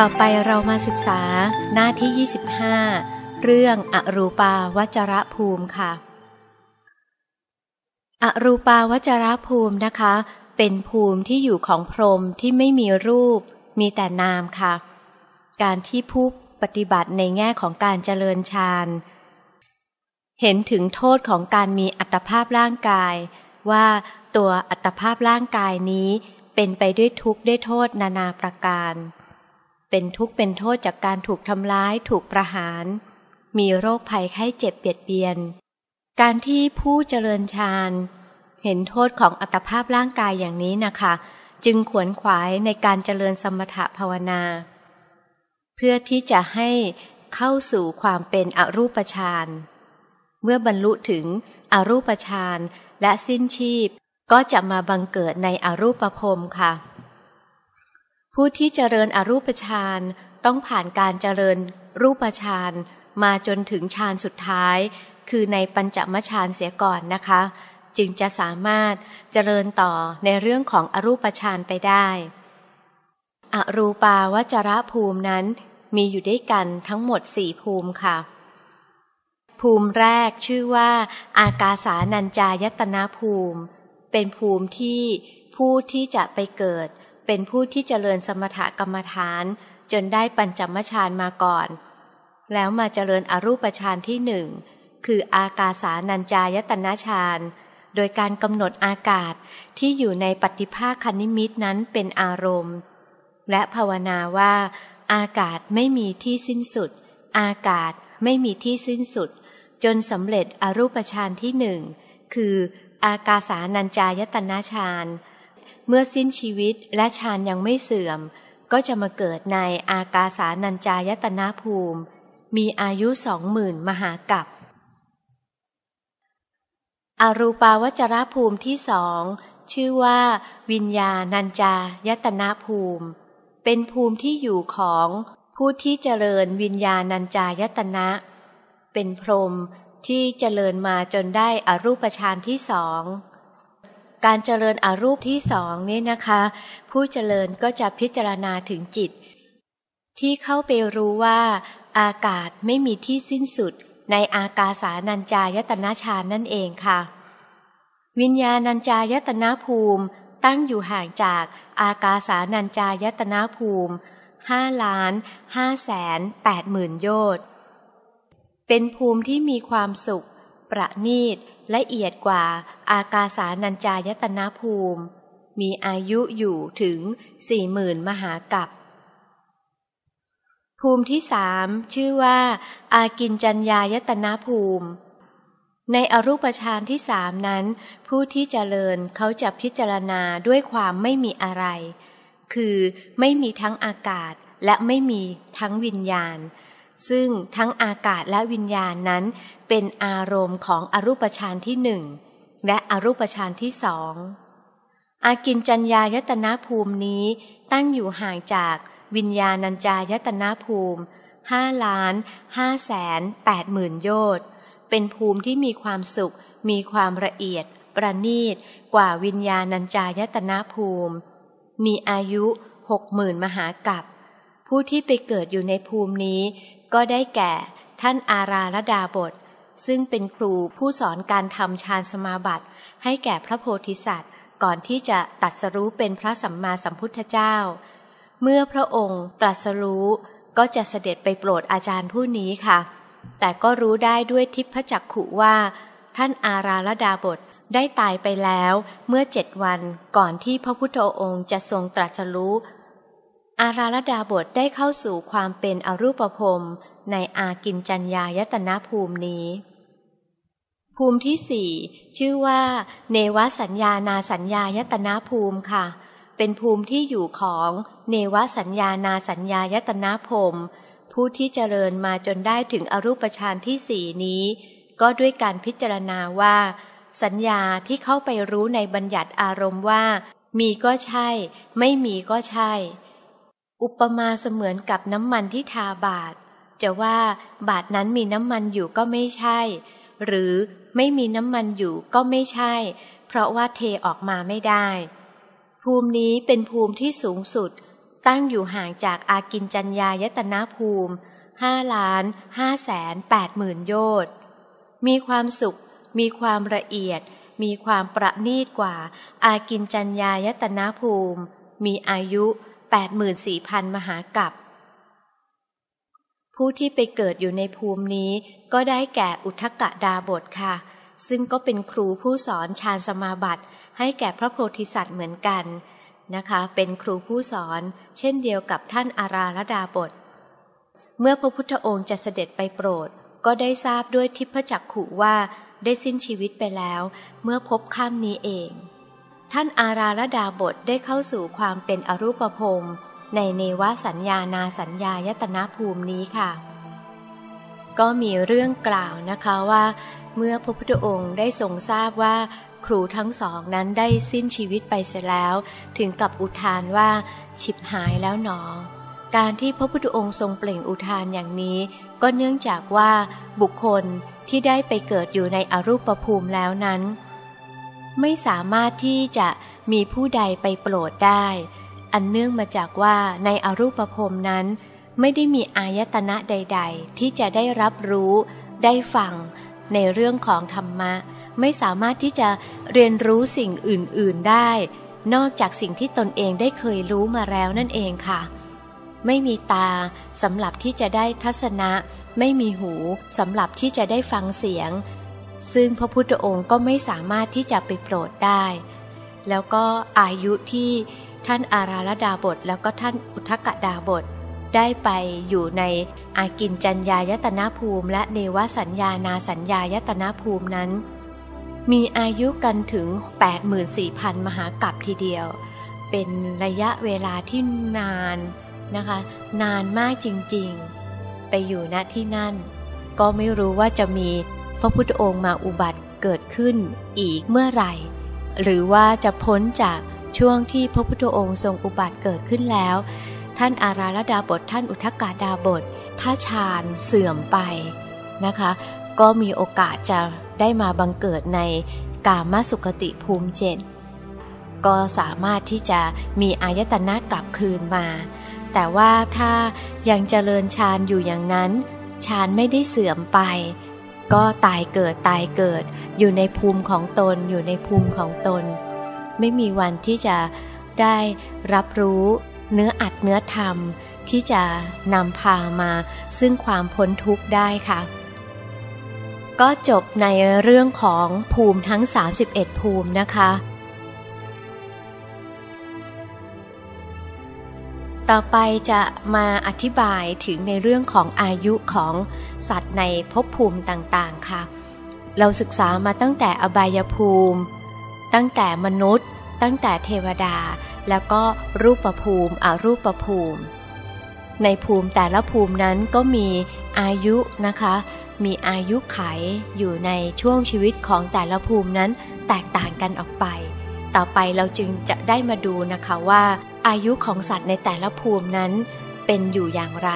ต่อไปเรามาศึกษาหน้าที่25เรื่องอรูปาวจรภูมิค่ะอรูปาวจรภูมินะคะเป็นภูมิที่อยู่ของพรหมที่ไม่มีรูปมีแต่นามค่ะการที่ผู้ปฏิบัติในแง่ของการเจริญฌานเห็นถึงโทษของการมีอัตภาพร่างกายว่าตัวอัตภาพร่างกายนี้เป็นไปด้วยทุกข์ด้วยโทษนานาประการเป็นทุกข์เป็นโทษจากการถูกทำร้ายถูกประหารมีโรคภัยไข้เจ็บเบียดเบียนการที่ผู้เจริญฌานเห็นโทษของอัตภาพร่างกายอย่างนี้นะคะจึงขวนขวายในการเจริญสมถภาวนาเพื่อที่จะให้เข้าสู่ความเป็นอรูปฌานเมื่อบรรลุถึงอรูปฌานและสิ้นชีพก็จะมาบังเกิดในอรูปภพค่ะผู้ที่เจริญอรูปฌานต้องผ่านการเจริญรูปฌานมาจนถึงฌานสุดท้ายคือในปัญจมฌานเสียก่อนนะคะจึงจะสามารถเจริญต่อในเรื่องของอรูปฌานไปได้อรูปาวจรภูมินั้นมีอยู่ด้วยกันทั้งหมด4ภูมิค่ะภูมิแรกชื่อว่าอากาสานัญจายตนะภูมิเป็นภูมิที่ผู้ที่จะไปเกิดเป็นผู้ที่เจริญสมถกรรมฐานจนได้ปัญจมฌานมาก่อนแล้วมาเจริญอรูปฌานที่1คืออากาสานัญจายตนะฌานโดยการกำหนดอากาศที่อยู่ในปฏิภาคนิมิตนั้นเป็นอารมณ์และภาวนาว่าอากาศไม่มีที่สิ้นสุดอากาศไม่มีที่สิ้นสุดจนสำเร็จอรูปฌานที่1คืออากาสานัญจายตนะฌานเมื่อสิ้นชีวิตและฌานยังไม่เสื่อมก็จะมาเกิดในอากาสานัญจายตนะภูมิมีอายุ 20,000 มหากาพย์อรูปาวจรภูมิที่2ชื่อว่าวิญญาณัญจายตนะภูมิเป็นภูมิที่อยู่ของผู้ที่เจริญวิญญาณัญจายตนะเป็นพรหมที่เจริญมาจนได้อรูปฌานที่2การเจริญอรูปที่2นี้นะคะผู้เจริญก็จะพิจารณาถึงจิตที่เข้าไปรู้ว่าอากาศไม่มีที่สิ้นสุดในอากาสานัญจายตนะฌานนั่นเองค่ะวิญญาณัญจายตนะภูมิตั้งอยู่ห่างจากอากาสานัญจายตนะภูมิ 5,580,000 โยชน์เป็นภูมิที่มีความสุขประณีตละเอียดกว่าอากาสานัญจายตนะภูมิมีอายุอยู่ถึง 40,000 มหากาพย์ภูมิที่3ชื่อว่าอากินจัญญายตนะภูมิในอรูปฌานที่3นั้นผู้ที่เจริญเขาจะพิจารณาด้วยความไม่มีอะไรคือไม่มีทั้งอากาศและไม่มีทั้งวิญญาณซึ่งทั้งอากาศและวิญญาณนั้นเป็นอารมณ์ของอรูปฌานที่1และอรูปฌานที่2อากิญจัญญายตนะภูมินี้ตั้งอยู่ห่างจากวิญญาณัญจายตนะภูมิ 5,580,000 โยชน์เป็นภูมิที่มีความสุขมีความละเอียดประณีตกว่าวิญญาณัญจายตนะภูมิมีอายุ 60,000 มหากาพย์ผู้ที่ไปเกิดอยู่ในภูมินี้ก็ได้แก่ท่านอาราลดาบสซึ่งเป็นครูผู้สอนการทำฌานสมาบัติให้แก่พระโพธิสัตว์ก่อนที่จะตรัสรู้เป็นพระสัมมาสัมพุทธเจ้าเมื่อพระองค์ตรัสรู้ก็จะเสด็จไปโปรดอาจารย์ผู้นี้ค่ะแต่ก็รู้ได้ด้วยทิพจักขุว่าท่านอาราลดาบสได้ตายไปแล้วเมื่อ7 วันก่อนที่พระพุทธองค์จะทรงตรัสรู้อาราลดาบสได้เข้าสู่ความเป็นอรูปภพในอากิญจัญญายตนะภูมินี้ภูมิที่4ชื่อว่าเนวสัญญานาสัญญายตนะภูมิค่ะเป็นภูมิที่อยู่ของเนวสัญญานาสัญญายตนะภูมิผู้ที่เจริญมาจนได้ถึงอรูปฌานที่4นี้ก็ด้วยการพิจารณาว่าสัญญาที่เข้าไปรู้ในบัญญัติอารมณ์ว่ามีก็ใช่ไม่มีก็ใช่อุปมาเสมือนกับน้ำมันที่ทาบาทจะว่าบาทนั้นมีน้ำมันอยู่ก็ไม่ใช่หรือไม่มีน้ำมันอยู่ก็ไม่ใช่เพราะว่าเทออกมาไม่ได้ภูมินี้เป็นภูมิที่สูงสุด ตั้งอยู่ห่างจากอากินจัญญายตนะภูมิ 5,580,000 โยชน์มีความสุขมีความละเอียดมีความประณีตกว่าอากินจัญญายตนะภูมิมีอายุ 84,000 มหากัปผู้ที่ไปเกิดอยู่ในภูมินี้ก็ได้แก่อุทธักกดาบสค่ะซึ่งก็เป็นครูผู้สอนฌานสมาบัติให้แก่พระโพธิสัตว์เหมือนกันนะคะเป็นครูผู้สอนเช่นเดียวกับท่านอาราลดาบสเมื่อพระพุทธองค์จะเสด็จไปโปรดก็ได้ทราบด้วยทิพจักขุว่าได้สิ้นชีวิตไปแล้วเมื่อพบค่ำนี้เองท่านอาราลดาบสได้เข้าสู่ความเป็นอรูปพรหมในเนวสัญญานาสัญญายตนะภูมินี้ค่ะก็มีเรื่องกล่าวนะคะว่าเมื่อพระพุทธองค์ได้ทรงทราบว่าครูทั้งสองนั้นได้สิ้นชีวิตไปเสียแล้วถึงกับอุทานว่าฉิบหายแล้วหนอการที่พระพุทธองค์ทรงเปล่งอุทานอย่างนี้ก็เนื่องจากว่าบุคคลที่ได้ไปเกิดอยู่ในอรูปภูมิแล้วนั้นไม่สามารถที่จะมีผู้ใดไปโปรดได้อันเนื่องมาจากว่าในอรูปภพนั้นไม่ได้มีอายตนะใดๆที่จะได้รับรู้ได้ฟังในเรื่องของธรรมะไม่สามารถที่จะเรียนรู้สิ่งอื่นๆได้นอกจากสิ่งที่ตนเองได้เคยรู้มาแล้วนั่นเองค่ะไม่มีตาสำหรับที่จะได้ทัศนะไม่มีหูสำหรับที่จะได้ฟังเสียงซึ่งพระพุทธองค์ก็ไม่สามารถที่จะไปโปรดได้แล้วก็อายุที่ท่านอาราลดาบสแล้วก็ท่านอุทธักกดาบสได้ไปอยู่ในอากินจัญญายตนะภูมิและเนวสัญญานาสัญญายตนะภูมินั้นมีอายุกันถึง 84,000 มหากัปทีเดียวเป็นระยะเวลาที่นานนะคะนานมากจริงๆไปอยู่ณที่นั่นก็ไม่รู้ว่าจะมีพระพุทธองค์มาอุบัติเกิดขึ้นอีกเมื่อไหร่หรือว่าจะพ้นจากช่วงที่พระพุทธองค์ทรงอุบัติเกิดขึ้นแล้วท่านอาราลดาบสท่านอุทธักกดาบสถ้าฌานเสื่อมไปนะคะก็มีโอกาสจะได้มาบังเกิดในกามสุขติภูมิ7ก็สามารถที่จะมีอายตนะกลับคืนมาแต่ว่าถ้ายังเจริญฌานอยู่อย่างนั้นฌานไม่ได้เสื่อมไปก็ตายเกิดอยู่ในภูมิของตนอยู่ในภูมิของตนไม่มีวันที่จะได้รับรู้เนื้ออัดเนื้อธรรมที่จะนำพามาซึ่งความพ้นทุกข์ได้ค่ะก็จบในเรื่องของภูมิทั้ง31ภูมินะคะต่อไปจะมาอธิบายถึงในเรื่องของอายุของสัตว์ในภพภูมิต่างๆค่ะเราศึกษามาตั้งแต่อบายภูมิตั้งแต่มนุษย์ตั้งแต่เทวดาแล้วก็รูปภูมิอรูปภูมิในภูมิแต่ละภูมินั้นก็มีอายุนะคะมีอายุขัยอยู่ในช่วงชีวิตของแต่ละภูมินั้นแตกต่างกันออกไปต่อไปเราจึงจะได้มาดูนะคะว่าอายุของสัตว์ในแต่ละภูมินั้นเป็นอยู่อย่างไร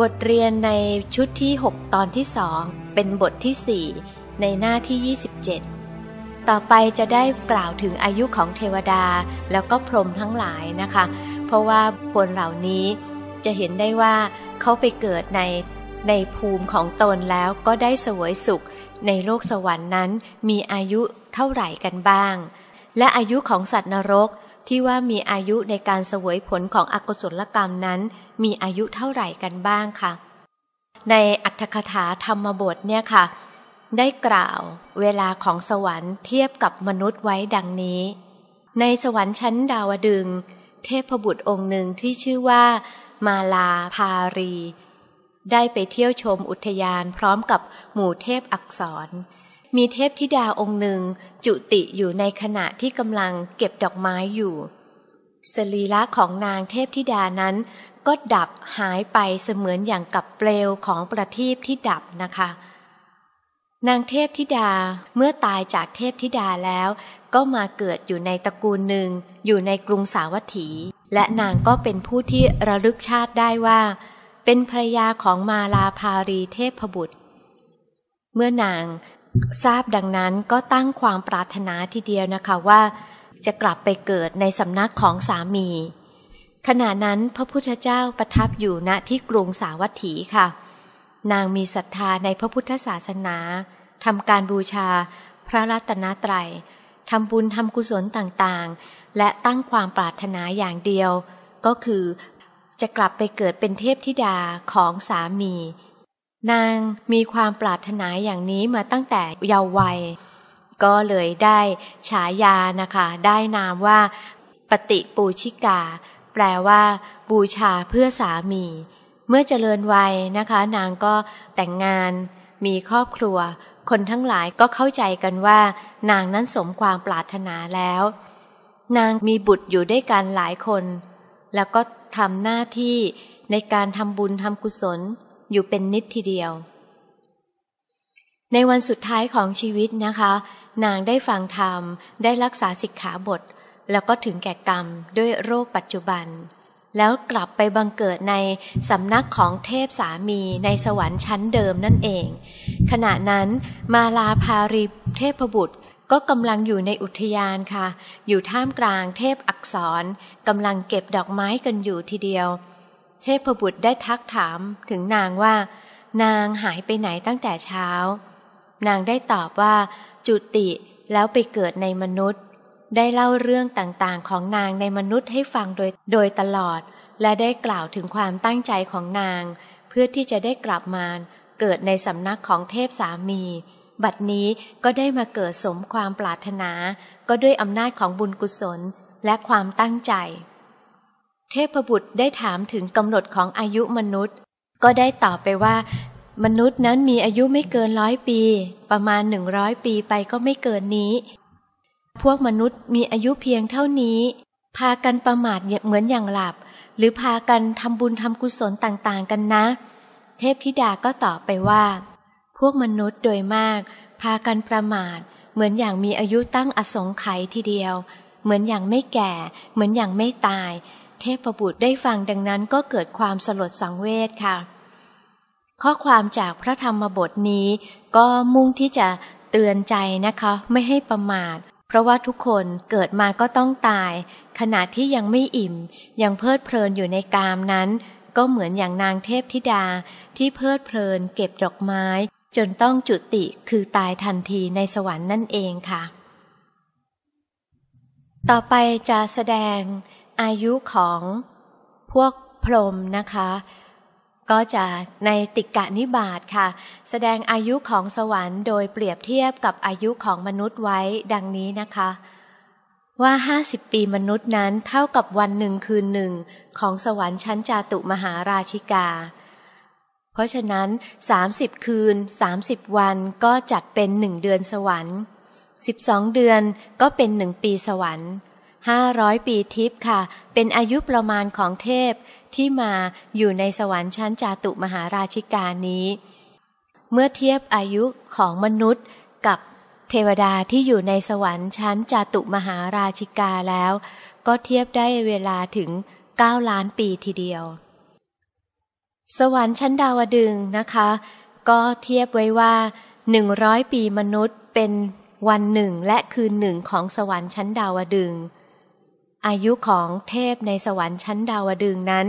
บทเรียนในชุดที่6ตอนที่2เป็นบทที่4ในหน้าที่27ต่อไปจะได้กล่าวถึงอายุของเทวดาแล้วก็พรหมทั้งหลายนะคะเพราะว่าคนเหล่านี้จะเห็นได้ว่าเขาไปเกิดในภูมิของตนแล้วก็ได้เสวยสุขในโลกสวรรค์นั้นมีอายุเท่าไหร่กันบ้างและอายุของสัตว์นรกที่ว่ามีอายุในการเสวยผลของอกุศลกรรมนั้นมีอายุเท่าไหร่กันบ้างค่ะในอรรถคถาธรรมบทเนี่ยค่ะได้กล่าวเวลาของสวรรค์เทียบกับมนุษย์ไว้ดังนี้ในสวรรค์ชั้นดาวดึงส์เทพบุตรองค์หนึ่งที่ชื่อว่ามาลาภารีได้ไปเที่ยวชมอุทยานพร้อมกับหมู่เทพอักษรมีเทพธิดาองค์หนึ่งจุติอยู่ในขณะที่กำลังเก็บดอกไม้อยู่สรีระของนางเทพธิดานั้นก็ดับหายไปเสมือนอย่างกับเปลวของประทีปที่ดับนะคะนางเทพธิดาเมื่อตายจากเทพธิดาแล้วก็มาเกิดอยู่ในตระกูลหนึ่งอยู่ในกรุงสาวัตถีและนางก็เป็นผู้ที่ระลึกชาติได้ว่าเป็นภรรยาของมาลาภารีเทพบุตรเมื่อนางทราบดังนั้นก็ตั้งความปรารถนาทีเดียวนะคะว่า จะกลับไปเกิดในสำนักของสามีขณะนั้นพระพุทธเจ้าประทับอยู่ณที่กรุงสาวัตถีค่ะนางมีศรัทธาในพระพุทธศาสนาทำการบูชาพระรัตนตรัยทำบุญทำกุศลต่างๆและตั้งความปรารถนาอย่างเดียวก็คือจะกลับไปเกิดเป็นเทพธิดาของสามีนางมีความปรารถนาอย่างนี้มาตั้งแต่เยาว์วัยก็เลยได้ฉายานะคะได้นามว่าปฏิปูชิกาแปลว่าบูชาเพื่อสามีเมื่อเจริญวัยนะคะนางก็แต่งงานมีครอบครัวคนทั้งหลายก็เข้าใจกันว่านางนั้นสมความปรารถนาแล้วนางมีบุตรอยู่ด้วยกันหลายคนแล้วก็ทำหน้าที่ในการทำบุญทำกุศลอยู่เป็นนิจทีเดียวในวันสุดท้ายของชีวิตนะคะนางได้ฟังธรรมได้รักษาสิกขาบทแล้วก็ถึงแก่กรรมด้วยโรคปัจจุบันแล้วกลับไปบังเกิดในสำนักของเทพสามีในสวรรค์ชั้นเดิมนั่นเองขณะนั้นมาลาภาริเทพบุตรก็กำลังอยู่ในอุทยานค่ะอยู่ท่ามกลางเทพอักษรกำลังเก็บดอกไม้กันอยู่ทีเดียวเทพบุตรได้ทักถามถึงนางว่านางหายไปไหนตั้งแต่เช้านางได้ตอบว่าจุติแล้วไปเกิดในมนุษย์ได้เล่าเรื่องต่างๆของนางในมนุษย์ให้ฟังโดยตลอดและได้กล่าวถึงความตั้งใจของนางเพื่อที่จะได้กลับมาเกิดในสำนักของเทพสามีบัดนี้ก็ได้มาเกิดสมความปรารถนาก็ด้วยอำนาจของบุญกุศลและความตั้งใจเทพบุตรได้ถามถึงกำหนดของอายุมนุษย์ก็ได้ตอบไปว่ามนุษย์นั้นมีอายุไม่เกิน100 ปีประมาณ100 ปีไปก็ไม่เกินนี้พวกมนุษย์มีอายุเพียงเท่านี้พากันประมาทเหมือนอย่างหลับหรือพากันทำบุญทำกุศลต่างๆกันนะเทพธิดาก็ตอบไปว่าพวกมนุษย์โดยมากพากันประมาทเหมือนอย่างมีอายุตั้งอสงไขยทีเดียวเหมือนอย่างไม่แก่เหมือนอย่างไม่ตายเทพบุตรได้ฟังดังนั้นก็เกิดความสลดสังเวชค่ะข้อความจากพระธรรมบทนี้ก็มุ่งที่จะเตือนใจนะคะไม่ให้ประมาทเพราะว่าทุกคนเกิดมาก็ต้องตายขณะที่ยังไม่อิ่มยังเพลิดเพลินอยู่ในกามนั้นก็เหมือนอย่างนางเทพธิดาที่เพลิดเพลินเก็บดอกไม้จนต้องจุติคือตายทันทีในสวรรค์นั่นเองค่ะต่อไปจะแสดงอายุของพวกพรหมนะคะก็จะในติกะนิบาตค่ะแสดงอายุของสวรรค์โดยเปรียบเทียบกับอายุของมนุษย์ไว้ดังนี้นะคะว่า50 ปีมนุษย์นั้นเท่ากับวันหนึ่งคืนหนึ่งของสวรรค์ชั้นจาตุมหาราชิกาเพราะฉะนั้น30 คืน30 วันก็จัดเป็น1 เดือนสวรรค์12 เดือนก็เป็น1 ปีสวรรค์500 ปีทิพย์ค่ะเป็นอายุประมาณของเทพที่มาอยู่ในสวรรค์ชั้นจาตุมหาราชิกานี้เมื่อเทียบอายุของมนุษย์กับเทวดาที่อยู่ในสวรรค์ชั้นจาตุมหาราชิกาแล้วก็เทียบได้เวลาถึง9 ล้านปีทีเดียวสวรรค์ชั้นดาวดึงส์นะคะก็เทียบไว้ว่า100 ปีมนุษย์เป็นวันหนึ่งและคืนหนึ่งของสวรรค์ชั้นดาวดึงส์อายุของเทพในสวรรค์ชั้นดาวดึงส์นั้น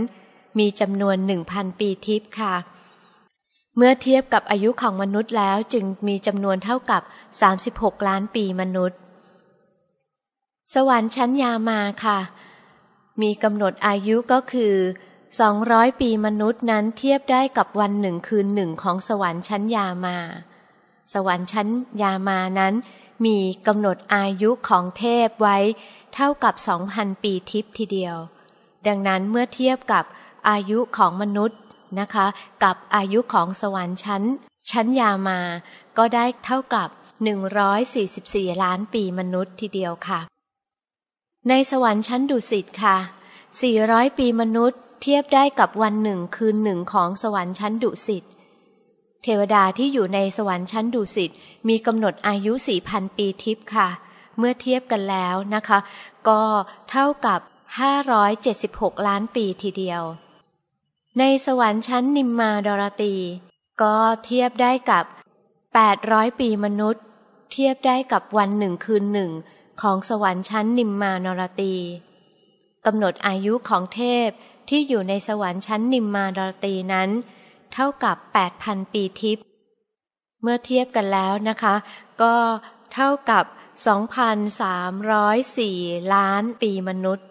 มีจำนวน 1,000 ปีทิพย์ค่ะเมื่อเทียบกับอายุของมนุษย์แล้วจึงมีจำนวนเท่ากับ36 ล้านปีมนุษย์สวรรค์ชั้นยามาค่ะมีกำหนดอายุก็คือ200 ปีมนุษย์นั้นเทียบได้กับวันหนึ่งคืนหนึ่งของสวรรค์ชั้นยามาสวรรค์ชั้นยามานั้นมีกำหนดอายุของเทพไว้เท่ากับ 2,000 ปีทิพย์ทีเดียวดังนั้นเมื่อเทียบกับอายุของมนุษย์นะคะกับอายุของสวรรค์ชั้นยามาก็ได้เท่ากับ144 ล้านปีมนุษย์ทีเดียวค่ะในสวรรค์ชั้นดุสิตค่ะ400 ปีมนุษย์เทียบได้กับวันหนึ่งคืนหนึ่งของสวรรค์ชั้นดุสิตเทวดาที่อยู่ในสวรรค์ชั้นดุสิตมีกำหนดอายุ 4,000 ปีทิพย์ค่ะเมื่อเทียบกันแล้วนะคะก็เท่ากับ576 ล้านปีทีเดียวในสวรรค์ชั้นนิมมาดรตีก็เทียบได้กับ800 ปีมนุษย์เทียบได้กับวันหนึ่งคืนหนึ่ง ของสวรรค์ชั้นนิมมานรตีกำหนดอายุของเทพที่อยู่ในสวรรค์ชั้นนิมมานรตีนั้นเท่ากับ 8,000 ปีทิพย์เมื่อเทียบกันแล้วนะคะก็เท่ากับ 2,304 ล้านปีมนุษย์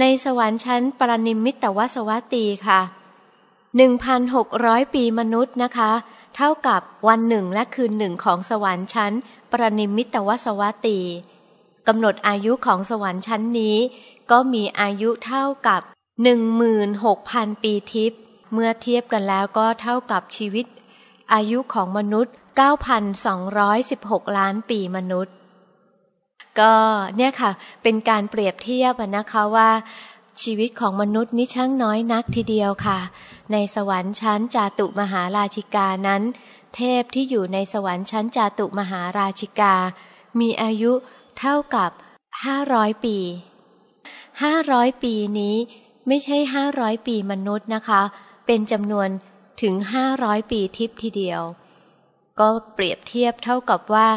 ในสวรรค์ชั้นปรนิมมิตวสวัตตีค่ะ 1,600 ปีมนุษย์นะคะเท่ากับวันหนึ่งและคืนหนึ่งของสวรรค์ชั้นปรนิมมิตวสวัตตีกำหนดอายุของสวรรค์ชั้นนี้ก็มีอายุเท่ากับ 16,000 ปีทิพย์เมื่อเทียบกันแล้วก็เท่ากับชีวิตอายุของมนุษย์ 9,216 ล้านปีมนุษย์ก็เนี่ยค่ะเป็นการเปรียบเทียบนะคะว่าชีวิตของมนุษย์นี่ช่างน้อยนักทีเดียวค่ะในสวรรค์ชั้นจาตุมหาราชิกานั้นเทพที่อยู่ในสวรรค์ชั้นจาตุมหาราชิกามีอายุเท่ากับ500ปี500ปีนี้ไม่ใช่500ปีมนุษย์นะคะเป็นจำนวนถึง500ปีทิพย์ทีเดียวก็เปรียบเทียบเท่ากับว่า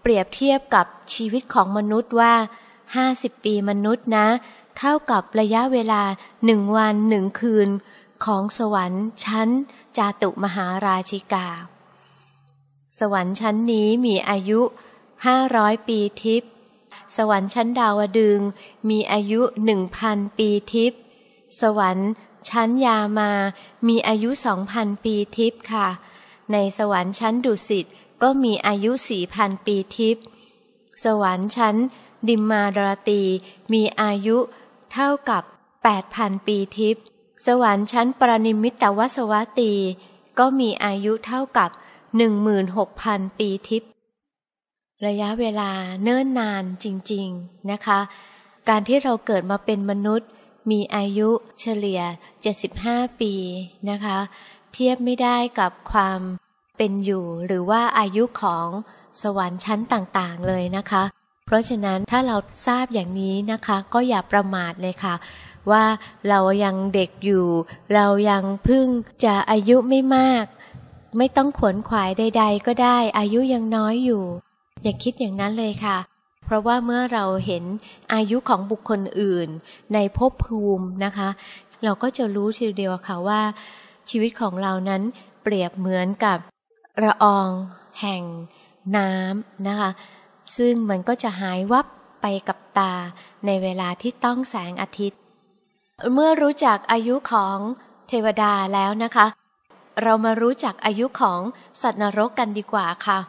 เปรียบเทียบกับชีวิตของมนุษย์ว่า50ปีมนุษย์นะเท่ากับระยะเวลา1วัน1คืนของสวรรค์ชั้นจาตุมหาราชิกาสวรรค์ชั้นนี้มีอายุ500ปีทิพย์สวรรค์ชั้นดาวดึงส์มีอายุ 1,000 ปีทิพย์สวรรค์ชั้นยามามีอายุ 2,000 ปีทิพย์ค่ะในสวรรค์ชั้นดุสิตก็มีอายุ 4,000 ปีทิพย์สวรรค์ชั้นดิมมารตีมีอายุเท่ากับ 8,000 ปีทิพย์สวรรค์ชั้นปรนิมมิตวสวัตตีก็มีอายุเท่ากับ 16,000 ปีทิพย์ระยะเวลาเนิ่นนานจริงๆนะคะการที่เราเกิดมาเป็นมนุษย์มีอายุเฉลี่ย75ปีนะคะเทียบไม่ได้กับความเป็นอยู่หรือว่าอายุของสวรรค์ชั้นต่างๆเลยนะคะเพราะฉะนั้นถ้าเราทราบอย่างนี้นะคะก็อย่าประมาทเลยค่ะว่าเรายังเด็กอยู่เรายังเพิ่งจะอายุไม่มากไม่ต้องขวนขวายใดๆก็ได้อายุยังน้อยอยู่อย่าคิดอย่างนั้นเลยค่ะเพราะว่าเมื่อเราเห็นอายุของบุคคลอื่นในภพภูมินะคะเราก็จะรู้ทีเดียวค่ะว่าชีวิตของเรานั้นเปรียบเหมือนกับละอองแห่งน้ำนะคะซึ่งมันก็จะหายวับไปกับตาในเวลาที่ต้องแสงอาทิตย์เมื่อรู้จักอายุของเทวดาแล้วนะคะเรามารู้จักอายุของสัตว์นรกกันดีกว่าค่ะ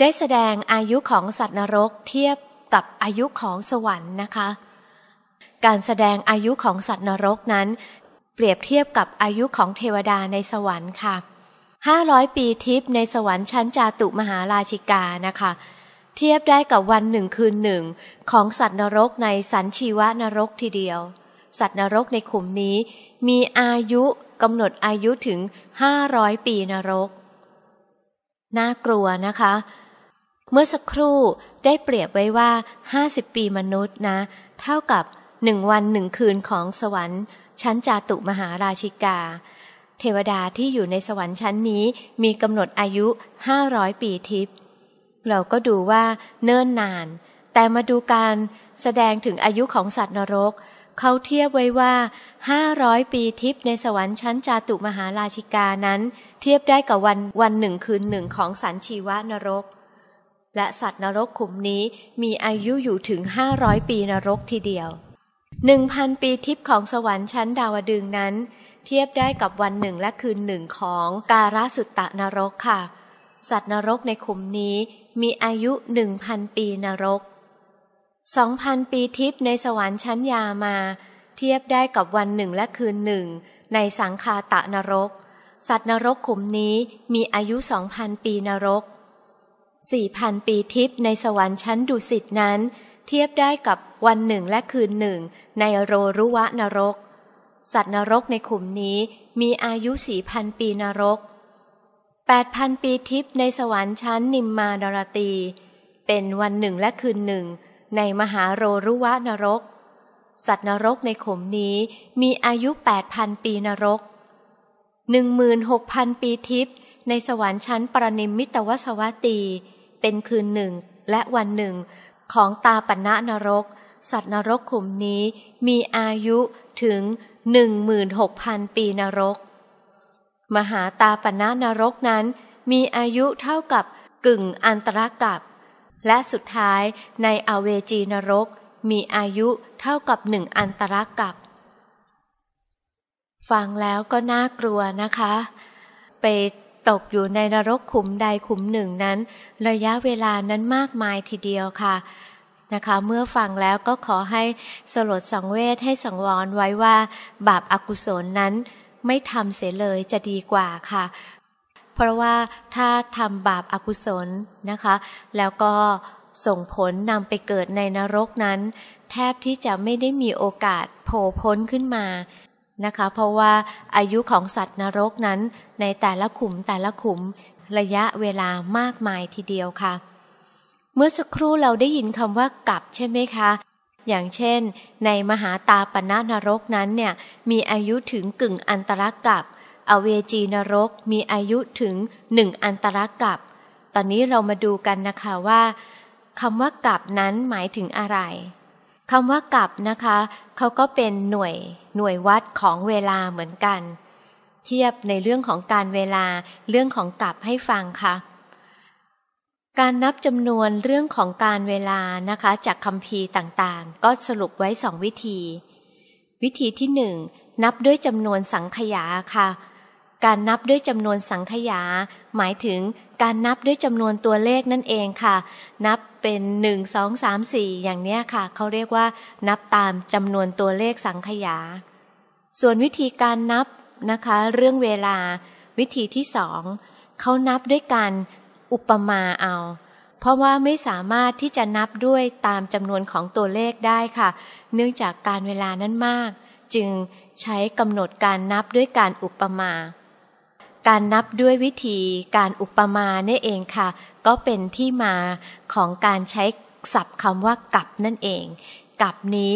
ได้แสดงอายุของสัตว์นรกเทียบกับอายุของสวรรค์นะคะการแสดงอายุของสัตว์นรกนั้นเปรียบเทียบกับอายุของเทวดาในสวรรค์ค่ะ500ปีทิพย์ในสวรรค์ชั้นจาตุมหาราชิกานะคะเทียบได้กับวันหนึ่งคืนหนึ่งของสัตว์นรกในสัญชีวะนรกทีเดียวสัตว์นรกในขุมนี้มีอายุกำหนดอายุถึง500ปีนรกน่ากลัวนะคะเมื่อสักครู่ได้เปรียบไว้ว่า50ปีมนุษย์นะเท่ากับ1วัน1คืนของสวรรค์ชั้นจาตุมหาราชิกาเทวดาที่อยู่ในสวรรค์ชั้นนี้มีกำหนดอายุ500ปีทิพย์เราก็ดูว่าเนิ่นนานแต่มาดูการแสดงถึงอายุของสัตว์นรกเขาเทียบไว้ว่า500ปีทิพย์ในสวรรค์ชั้นจาตุมหาราชิกานั้นเทียบได้กับวันหนึ่งคืนหนึ่งของสัญชีวะนรกและสัตว์นรกขุมนี้มีอายุอยู่ถึง500ปีนรกทีเดียว 1,000 ปีทิพย์ของสวรรค์ชั้นดาวดึงส์นั้นเทียบได้กับวันหนึ่งและคืนหนึ่งของการสุตตะนรกค่ะสัตว์นรกในขุมนี้มีอายุ 1,000 ปีนรก 2,000 ปีทิพย์ในสวรรค์ชั้นยามาเทียบได้กับวันหนึ่งและคืนหนึ่งในสังคาตะนรกสัตว์นรกขุมนี้มีอายุ 2,000 ปีนรก 4,000 ปีทิพย์ในสวรรค์ชั้นดุสิตนั้นเทียบได้กับวันหนึ่งและคืนหนึ่งในโรรุวะนรกสัตว์นรกในขุมนี้มีอายุ 4,000 ปีนรก 8,000 ปีทิพย์ในสวรรค์ชั้นนิมมานรตีเป็นวันหนึ่งและคืนหนึ่งในมหาโรรุวะนรกสัตว์นรกในขุมนี้มีอายุ 8,000 ปีนรก 16,000 ปีทิพย์ในสวรรค์ชั้นปรนิมมิตวสวัตตีเป็นคืนหนึ่งและวันหนึ่ง ของตาปัณณนรกสัตว์นรกขุมนี้มีอายุถึง 16,000 ปีนรกมหาตาปัณณนรกนั้นมีอายุเท่ากับกึ่งอันตรกัปและสุดท้ายในอเวจีนรกมีอายุเท่ากับหนึ่งอันตรกัปฟังแล้วก็น่ากลัวนะคะไปตกอยู่ในนรกขุมใดขุมหนึ่งนั้นระยะเวลานั้นมากมายทีเดียวค่ะนะคะเมื่อฟังแล้วก็ขอให้สลดสังเวชให้สังวรไว้ว่าบาปอกุศลนั้นไม่ทำเสียเลยจะดีกว่าค่ะเพราะว่าถ้าทำบาปอกุศลนะคะแล้วก็ส่งผลนำไปเกิดในนรกนั้นแทบที่จะไม่ได้มีโอกาสโผล่พ้นขึ้นมานะคะเพราะว่าอายุของสัตว์นรกนั้นในแต่ละขุมระยะเวลามากมายทีเดียวค่ะเมื่อสักครู่เราได้ยินคำว่ากลับใช่ไหมคะอย่างเช่นในมหาตาปัณณนรกนั้นเนี่ยมีอายุถึงกึ่งอันตรกัปอเวจีนรกมีอายุถึงหนึ่งอันตรกัปตอนนี้เรามาดูกันนะคะว่าคำว่ากลับนั้นหมายถึงอะไรคำว่ากลับนะคะเขาก็เป็นหน่วยวัดของเวลาเหมือนกันเทียบในเรื่องของการเวลาเรื่องของกลับให้ฟังค่ะการนับจำนวนเรื่องของการเวลานะคะจากคัมภีร์ต่างๆก็สรุปไว้สองวิธีที่หนึ่งนับด้วยจำนวนสังขยาค่ะการนับด้วยจำนวนสังขยาหมายถึงการนับด้วยจำนวนตัวเลขนั่นเองค่ะนับเป็น1 2 3 4อย่างเนี้ยค่ะเขาเรียกว่านับตามจำนวนตัวเลขสังขยาส่วนวิธีการนับนะคะเรื่องเวลาวิธีที่สองเขานับด้วยการอุปมาเอาเพราะว่าไม่สามารถที่จะนับด้วยตามจำนวนของตัวเลขได้ค่ะเนื่องจากการเวลานั้นมากจึงใช้กำหนดการนับด้วยการอุปมาการนับด้วยวิธีการอุปมาเนี่ยเองค่ะก็เป็นที่มาของการใช้ศัพท์คำว่ากลับนั่นเองกลับนี้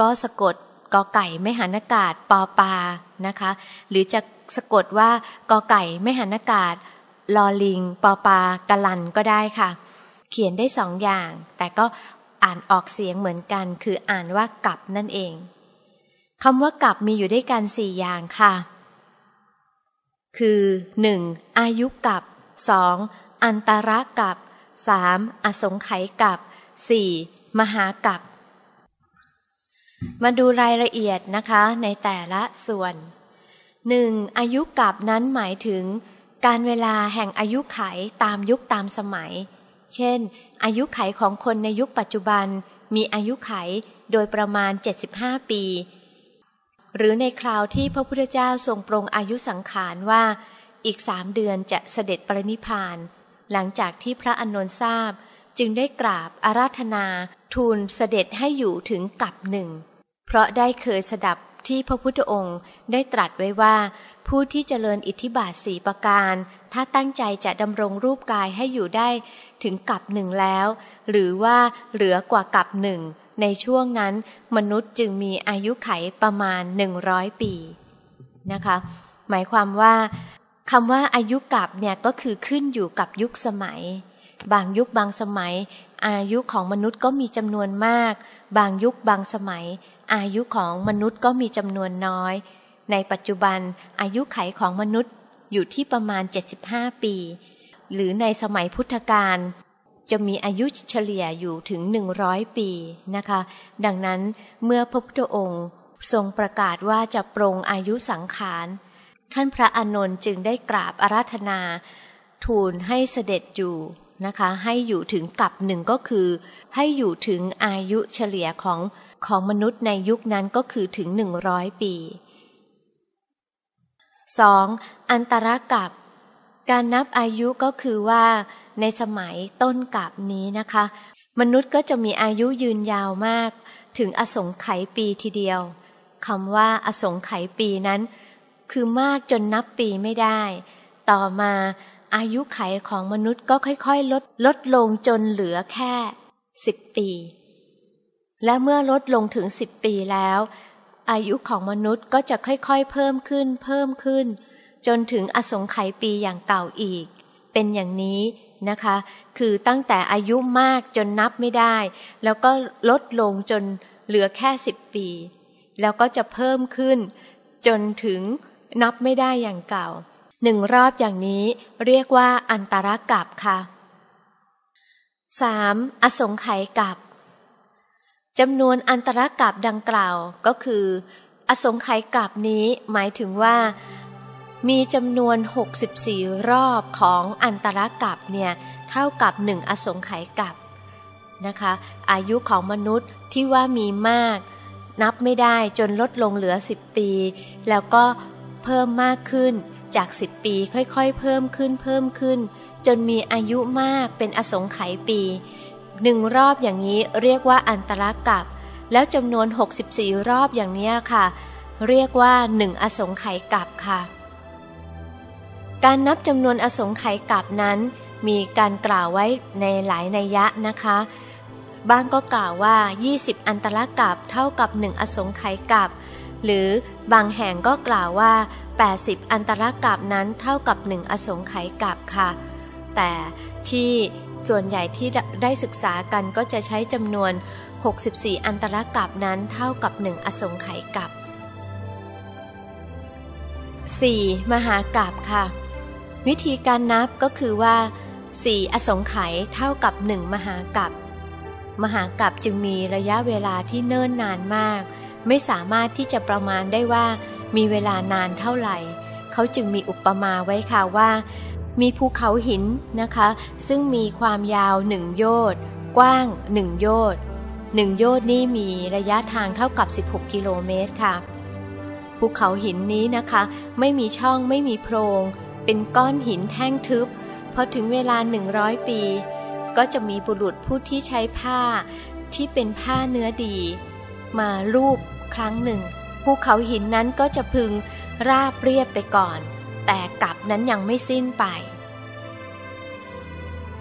ก็สะกดกอไก่ไม่หันอากาศปอปานะคะหรือจะสะกดว่ากอไก่ไม่หันอากาศลอลิงปอปากะลันก็ได้ค่ะเขียนได้สองอย่างแต่ก็อ่านออกเสียงเหมือนกันคืออ่านว่ากลับนั่นเองคำว่ากลับมีอยู่ด้วยกันสี่อย่างค่ะคือ 1. อายุกลับ 2. อันตรกลับ 3. อสงไขยกลับ 4. มหากลับมาดูรายละเอียดนะคะในแต่ละส่วน 1. อายุกลับนั้นหมายถึงการเวลาแห่งอายุไขตามยุคตามสมัยเช่นอายุไขของคนในยุคปัจจุบันมีอายุไขโดยประมาณ75ปีหรือในคราวที่พระพุทธเจ้าทรงปรงอายุสังขารว่าอีก3 เดือนจะเสด็จปรินิพพานหลังจากที่พระอานนท์ทราบจึงได้กราบอาราธนาทูลเสด็จให้อยู่ถึงกัปหนึ่งเพราะได้เคยสดับที่พระพุทธองค์ได้ตรัสไว้ว่าผู้ที่เจริญอิทธิบาท4 ประการถ้าตั้งใจจะดำรงรูปกายให้อยู่ได้ถึงกัปหนึ่งแล้วหรือว่าเหลือกว่ากัปหนึ่งในช่วงนั้นมนุษย์จึงมีอายุไขประมาณ100 ปีนะคะหมายความว่าคำว่าอายุกลับเนี่ยก็คือขึ้นอยู่กับยุคสมัยบางยุคบางสมัยอายุของมนุษย์ก็มีจำนวนมากบางยุคบางสมัยอายุของมนุษย์ก็มีจำนวนน้อยในปัจจุบันอายุไขของมนุษย์อยู่ที่ประมาณ75 ปีหรือในสมัยพุทธกาลจะมีอายุเฉลี่ยอยู่ถึง100 ปีนะคะดังนั้นเมื่อพระพุทธองค์ทรงประกาศว่าจะปรงอายุสังขารท่านพระอานนท์จึงได้กราบอาราธนาทูลให้เสด็จอยู่นะคะให้อยู่ถึงกัปหนึ่งก็คือให้อยู่ถึงอายุเฉลี่ยของมนุษย์ในยุคนั้นก็คือถึง100 ปี 2. อันตรกัปการนับอายุก็คือว่าในสมัยต้นกัปนี้นะคะมนุษย์ก็จะมีอายุยืนยาวมากถึงอสงไขยปีทีเดียวคำว่าอสงไขยปีนั้นคือมากจนนับปีไม่ได้ต่อมาอายุไขของมนุษย์ก็ค่อยๆลงจนเหลือแค่10 ปีและเมื่อลดลงถึง10 ปีแล้วอายุของมนุษย์ก็จะค่อยๆเพิ่มขึ้นจนถึงอสงไขยปีอย่างเก่าอีกเป็นอย่างนี้ นะคะคือตั้งแต่อายุมากจนนับไม่ได้แล้วก็ลดลงจนเหลือแค่10ปีแล้วก็จะเพิ่มขึ้นจนถึงนับไม่ได้อย่างเก่าหนึ่งรอบอย่างนี้เรียกว่าอันตรกัปค่ะ 3. อสงไขยกัปจำนวนอันตรกัปดังกล่าวก็คืออสงไขยกัปนี้หมายถึงว่ามีจำนวน64รอบของอันตรกัปเนี่ยเท่ากับ1อสงไขยกัปนะคะอายุของมนุษย์ที่ว่ามีมากนับไม่ได้จนลดลงเหลือ10ปีแล้วก็เพิ่มมากขึ้นจาก10ปีค่อยๆเพิ่มขึ้นจนมีอายุมากเป็นอสงไขยปี1รอบอย่างนี้เรียกว่าอันตรกัปแล้วจำนวน64รอบอย่างนี้ค่ะเรียกว่า1อสงไขยกัปค่ะการนับจำนวนอสงไขยกัปนั้นมีการกล่าวไว้ในหลายนัยยะนะคะบางก็กล่าวว่า20อันตรกัปเท่ากับ1อสงไขยกัปหรือบางแห่งก็กล่าวว่า80อันตรกัปนั้นเท่ากับ1อสงไขยกัปค่ะแต่ที่ส่วนใหญ่ที่ได้ศึกษากันก็จะใช้จำนวน64อันตรกัปนั้นเท่ากับ1อสงไขยกัป 4. มหากัปค่ะวิธีการนับก็คือว่า4อสงไขยเท่ากับ1มหากัปมหากัปจึงมีระยะเวลาที่เนิ่นนานมากไม่สามารถที่จะประมาณได้ว่ามีเวลานานเท่าไหร่เขาจึงมีอุปมาไว้ค่ะว่ามีภูเขาหินนะคะซึ่งมีความยาว1โยชน์กว้าง1โยชน์1โยชน์นี่มีระยะทางเท่ากับ16กิโลเมตรค่ะภูเขาหินนี้นะคะไม่มีช่องไม่มีโพรงเป็นก้อนหินแท่งทึบพอถึงเวลา100ปีก็จะมีบุรุษผู้ที่ใช้ผ้าที่เป็นผ้าเนื้อดีมาลูบครั้งหนึ่งภูเขาหินนั้นก็จะพึงราบเรียบไปก่อนแต่กัปนั้นยังไม่สิ้นไป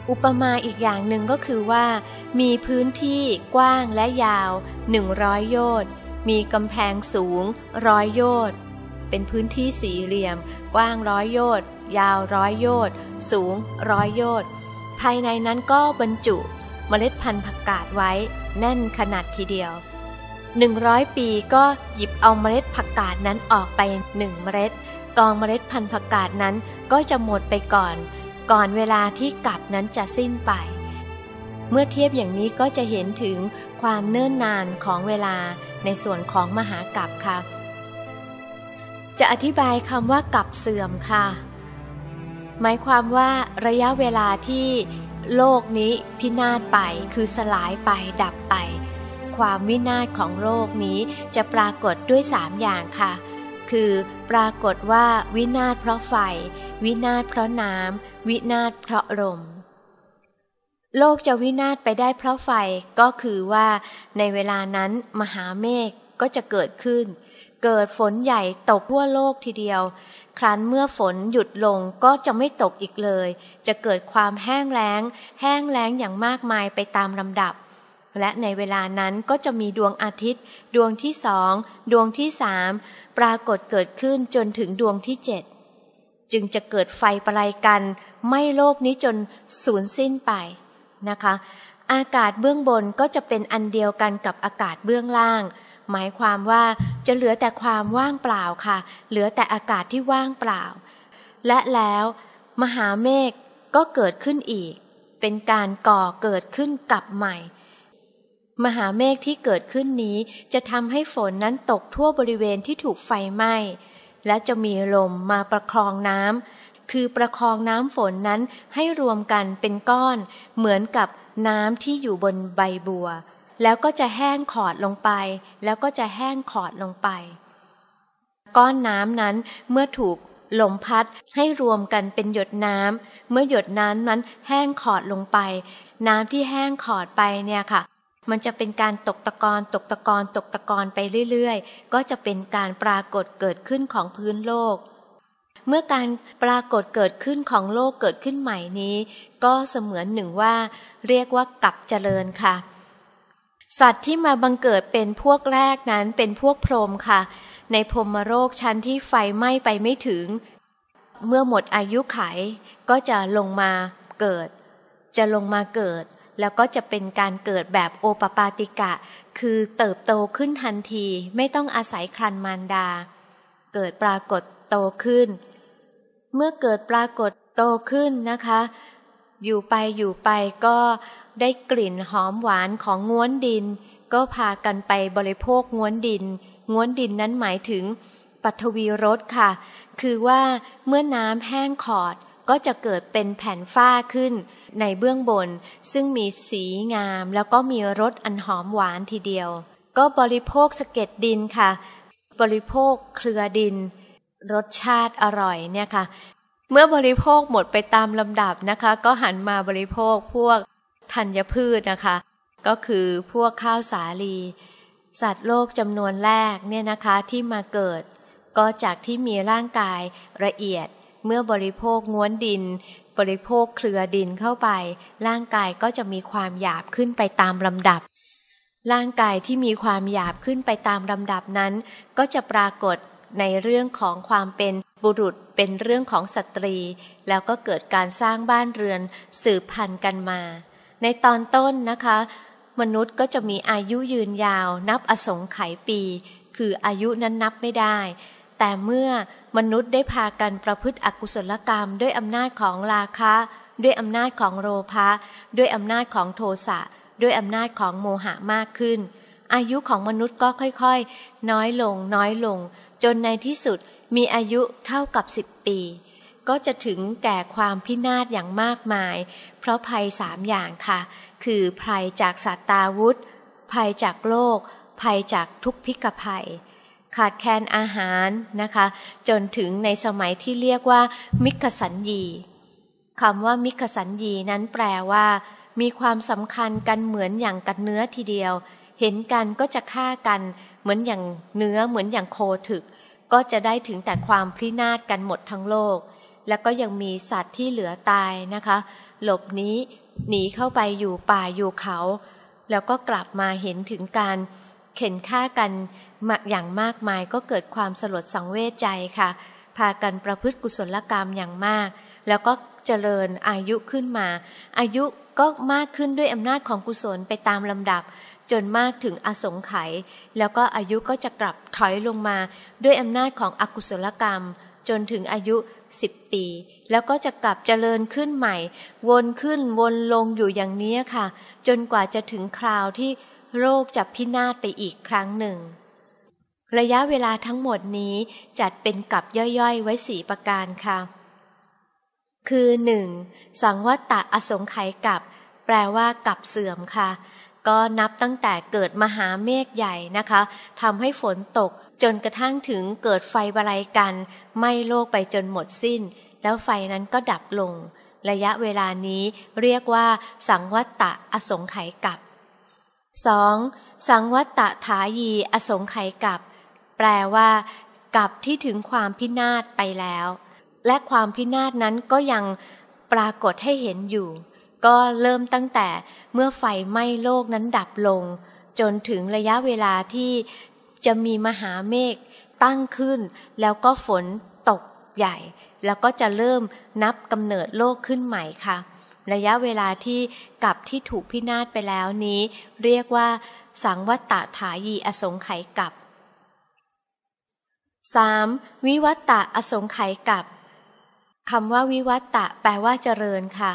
อุปมาอีกอย่างหนึ่งก็คือว่ามีพื้นที่กว้างและยาว100โยชน์มีกำแพงสูง100โยชน์เป็นพื้นที่สี่เหลี่ยมกว้าง100โยชน์ยาว100โยชน์สูง100โยชน์ภายในนั้นก็บรรจุเมล็ดพันธุ์ผักกาดไว้แน่นขนาดทีเดียว100ปีก็หยิบเอาเมล็ดผักกาดนั้นออกไป1เมล็ดกองเมล็ดพันธุ์ผักกาดนั้นก็จะหมดไปก่อนเวลาที่กัปนั้นจะสิ้นไปเมื่อเทียบอย่างนี้ก็จะเห็นถึงความเนิ่นนานของเวลาในส่วนของมหากัปค่ะจะอธิบายคำว่ากัปเสื่อมค่ะหมายความว่าระยะเวลาที่โลกนี้พินาศไปคือสลายไปดับไปความวินาศของโลกนี้จะปรากฏด้วย3อย่างค่ะคือปรากฏว่าวินาศเพราะไฟวินาศเพราะน้ำวินาศเพราะลมโลกจะวินาศไปได้เพราะไฟก็คือว่าในเวลานั้นมหาเมฆก็จะเกิดขึ้นเกิดฝนใหญ่ตกทั่วโลกทีเดียวครั้นเมื่อฝนหยุดลงก็จะไม่ตกอีกเลยจะเกิดความแห้งแล้งอย่างมากมายไปตามลำดับและในเวลานั้นก็จะมีดวงอาทิตย์ดวงที่2ดวงที่3ปรากฏเกิดขึ้นจนถึงดวงที่7จึงจะเกิดไฟประไลกันไหม้โลกนี้จนสูญสิ้นไปนะคะอากาศเบื้องบนก็จะเป็นอันเดียวกันกับอากาศเบื้องล่างหมายความว่าจะเหลือแต่ความว่างเปล่าค่ะเหลือแต่อากาศที่ว่างเปล่าและแล้วมหาเมฆก็เกิดขึ้นอีกเป็นการก่อเกิดขึ้นกับใหม่มหาเมฆที่เกิดขึ้นนี้จะทำให้ฝนนั้นตกทั่วบริเวณที่ถูกไฟไหม้และจะมีลมมาประคองน้ำคือประคองน้ำฝนนั้นให้รวมกันเป็นก้อนเหมือนกับน้ำที่อยู่บนใบบัวแล้วก็จะแห้งขอดลงไปก้อนน้ำนั้นเมื่อถูกลมพัดให้รวมกันเป็นหยดน้ำเมื่อหยดน้ำนั้นแห้งขอดลงไปน้ำที่แห้งขอดไปเนี่ยค่ะมันจะเป็นการตกตะกอนไปเรื่อยๆก็จะเป็นการปรากฏเกิดขึ้นของพื้นโลกเมื่อการปรากฏเกิดขึ้นของโลกเกิดขึ้นใหม่นี้ก็เสมือนหนึ่งว่าเรียกว่ากัปเจริญค่ะสัตว์ที่มาบังเกิดเป็นพวกแรกนั้นเป็นพวกพรหมค่ะในพรหมโลกชั้นที่ไฟไหม้ไปไม่ถึงเมื่อหมดอายุไขก็จะลงมาเกิด จะลงมาเกิดแล้วก็จะเป็นการเกิดแบบโอปปาติกะคือเติบโตขึ้นทันทีไม่ต้องอาศัยครรภ์มารดาเกิดปรากฏโตขึ้นเมื่อเกิดปรากฏโตขึ้นนะคะอยู่ไปก็ได้กลิ่นหอมหวานของง้วนดินก็พากันไปบริโภคง้วนดินนั้นหมายถึงปัทวีรสค่ะคือว่าเมื่อน้ำแห้งขอดก็จะเกิดเป็นแผ่นฝ้าขึ้นในเบื้องบนซึ่งมีสีงามแล้วก็มีรสอันหอมหวานทีเดียวก็บริโภคสะเก็ดดินค่ะบริโภคเครือดินรสชาติอร่อยเนี่ยค่ะเมื่อบริโภคหมดไปตามลำดับนะคะก็หันมาบริโภคพวกธัญพืชนะคะก็คือพวกข้าวสาลีสัตว์โลกจำนวนแรกเนี่ยนะคะที่มาเกิดก็จากที่มีร่างกายละเอียดเมื่อบริโภคง้วนดินบริโภคเครือดินเข้าไปร่างกายก็จะมีความหยาบขึ้นไปตามลำดับร่างกายที่มีความหยาบขึ้นไปตามลำดับนั้นก็จะปรากฏในเรื่องของความเป็นบุรุษเป็นเรื่องของสตรีแล้วก็เกิดการสร้างบ้านเรือนสืบพันธุ์กันมาในตอนต้นนะคะมนุษย์ก็จะมีอายุยืนยาวนับอสงไขยปีคืออายุนั้นนับไม่ได้แต่เมื่อมนุษย์ได้พากันประพฤติอกุศลกรรมด้วยอำนาจของราคะด้วยอำนาจของโลภะด้วยอำนาจของโทสะด้วยอำนาจของโมหะมากขึ้นอายุของมนุษย์ก็ค่อยๆน้อยลงจนในที่สุดมีอายุเท่ากับ10ปีก็จะถึงแก่ความพินาศอย่างมากมายเพราะภัย3อย่างค่ะคือภัยจากสัตตาวุธภัยจากโลกภัยจากทุกภิกภัยขาดแคลนอาหารนะคะจนถึงในสมัยที่เรียกว่ามิคคสัญญีคำว่ามิคคสัญญีนั้นแปลว่ามีความสำคัญกันเหมือนอย่างกันเนื้อทีเดียวเห็นกันก็จะฆ่ากันเหมือนอย่างเนื้อเหมือนอย่างโคถึกก็จะได้ถึงแต่ความพินาศกันหมดทั้งโลกแล้วก็ยังมีสัตว์ที่เหลือตายนะคะหลบหนีเข้าไปอยู่ป่าอยู่เขาแล้วก็กลับมาเห็นถึงการเข็นฆ่ากันอย่างมากมายก็เกิดความสลดสังเวชใจค่ะพากันประพฤติกุศลกรรมอย่างมากแล้วก็เจริญอายุขึ้นมาอายุก็มากขึ้นด้วยอำนาจของกุศลไปตามลำดับจนมากถึงอสงไขยแล้วก็อายุก็จะกลับถอยลงมาด้วยอำนาจของอกุศลกรรมจนถึงอายุ10ปีแล้วก็จะกลับเจริญขึ้นใหม่วนขึ้นวนลงอยู่อย่างนี้ค่ะจนกว่าจะถึงคราวที่โรคจะพินาศไปอีกครั้งหนึ่งระยะเวลาทั้งหมดนี้จัดเป็นกลับย่อยๆไว้4ประการค่ะคือ 1. สังวัตตะอสงไขยกลับแปลว่ากลับเสื่อมค่ะก็นับตั้งแต่เกิดมหาเมฆใหญ่นะคะทำให้ฝนตกจนกระทั่งถึงเกิดไฟบลัยกันไหม้โลกไปจนหมดสิ้นแล้วไฟนั้นก็ดับลงระยะเวลานี้เรียกว่าสังวัตตะอสงไขยกลับ 2. สังวัตตะถายีอสงไขยกลับแปลว่ากลับที่ถึงความพินาศไปแล้วและความพินาศนั้นก็ยังปรากฏให้เห็นอยู่ก็เริ่มตั้งแต่เมื่อไฟไหม้โลกนั้นดับลงจนถึงระยะเวลาที่จะมีมหาเมฆตั้งขึ้นแล้วก็ฝนตกใหญ่แล้วก็จะเริ่มนับกำเนิดโลกขึ้นใหม่ค่ะระยะเวลาที่กลับที่ถูกพินาศไปแล้วนี้เรียกว่าสังวัตตะถายีอสงไขยกลับ 3. วิวัตตะอสงไขยกลับคำว่าวิวัตตะแปลว่าเจริญค่ะ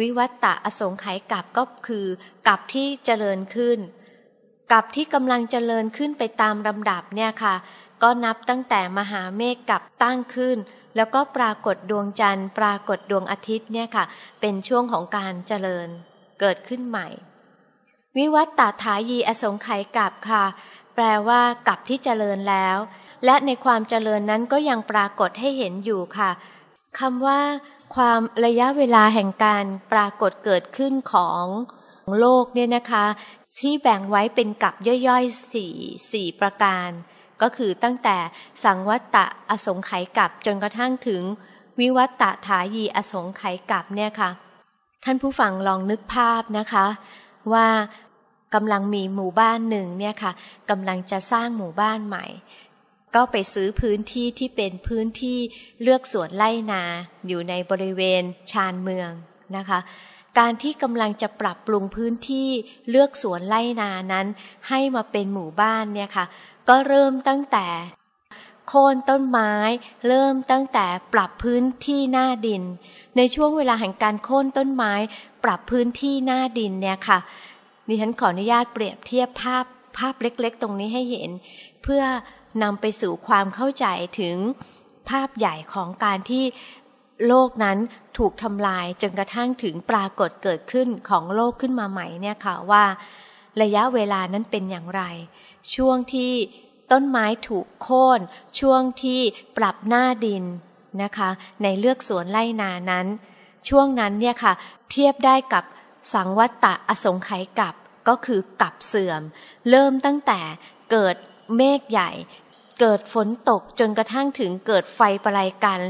วิวัตตะอสงไขยกลับก็คือกลับที่เจริญขึ้นกลับที่กำลังเจริญขึ้นไปตามลำดับเนี่ยค่ะก็นับตั้งแต่มหาเมฆกลับตั้งขึ้นแล้วก็ปรากฏดวงจันทร์ปรากฏดวงอาทิตย์เนี่ยค่ะเป็นช่วงของการเจริญเกิดขึ้นใหม่วิวัตตะถายีอสงไขยกลับค่ะแปลว่ากลับที่เจริญแล้วและในความเจริญนั้นก็ยังปรากฏให้เห็นอยู่ค่ะคำว่าความระยะเวลาแห่งการปรากฏเกิดขึ้นของโลกเนี่ยนะคะที่แบ่งไว้เป็นกลับย่อยๆ4ประการก็คือตั้งแต่สังวัตตะอสงไขยกลับจนกระทั่งถึงวิวัตตะถายีอสงไขยกลับเนี่ยค่ะท่านผู้ฟังลองนึกภาพนะคะว่ากำลังมีหมู่บ้านหนึ่งเนี่ยค่ะกำลังจะสร้างหมู่บ้านใหม่ก็ไปซื้อพื้นที่ที่เป็นพื้นที่เลือกสวนไร่นาอยู่ในบริเวณชานเมืองนะคะ การที่กำลังจะปรับปรุงพื้นที่เลือกสวนไร่นานั้นให้มาเป็นหมู่บ้านเนี่ยค่ะก็เริ่มตั้งแต่โค่นต้นไม้เริ่มตั้งแต่ปรับพื้นที่หน้าดินในช่วงเวลาแห่งการโค่นต้นไม้ปรับพื้นที่หน้าดินเนี่ยค่ะดิฉันขออนุญาตเปรียบเทียบภาพเล็กๆตรงนี้ให้เห็นเพื่อนำไปสู่ความเข้าใจถึงภาพใหญ่ของการที่โลกนั้นถูกทำลายจนกระทั่งถึงปรากฏเกิดขึ้นของโลกขึ้นมาใหม่เนี่ยค่ะว่าระยะเวลานั้นเป็นอย่างไรช่วงที่ต้นไม้ถูกโค่นช่วงที่ปรับหน้าดินนะคะในเลือกสวนไร่นานั้นช่วงนั้นเนี่ยค่ะเทียบได้กับสังวัตตะอสงไขยกัปก็คือกัปเสื่อมเริ่มตั้งแต่เกิดเมฆใหญ่เกิดฝนตกจนกระทั่งถึงเกิดไฟประไลกัน